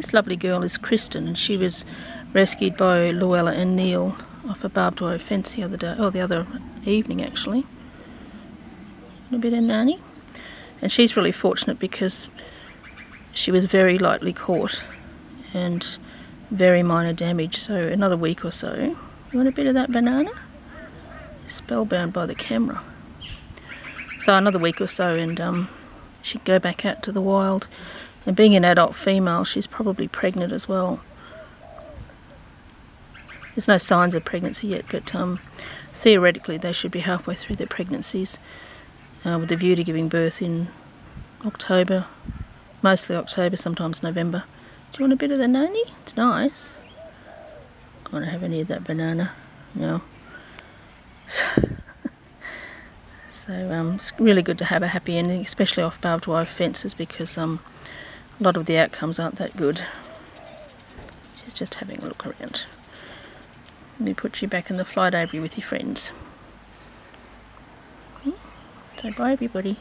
This lovely girl is Kristen, and she was rescued by Luella and Neil off a barbed wire fence the other day, or the other evening actually. A bit of nanny, and she's really fortunate because she was very lightly caught and very minor damage. So another week or so. You want a bit of that banana? Spellbound by the camera. So another week or so, and she can go back out to the wild. And being an adult female, she's probably pregnant as well. There's no signs of pregnancy yet, but theoretically they should be halfway through their pregnancies, with the view to giving birth in October, mostly October, sometimes November. Do you want a bit of the nanny? It's nice. I don't have any of that banana. No. So it's really good to have a happy ending, especially off barbed wire fences, because a lot of the outcomes aren't that good. She's just having a look around. Let me put you back in the flight aviary with your friends. So bye everybody.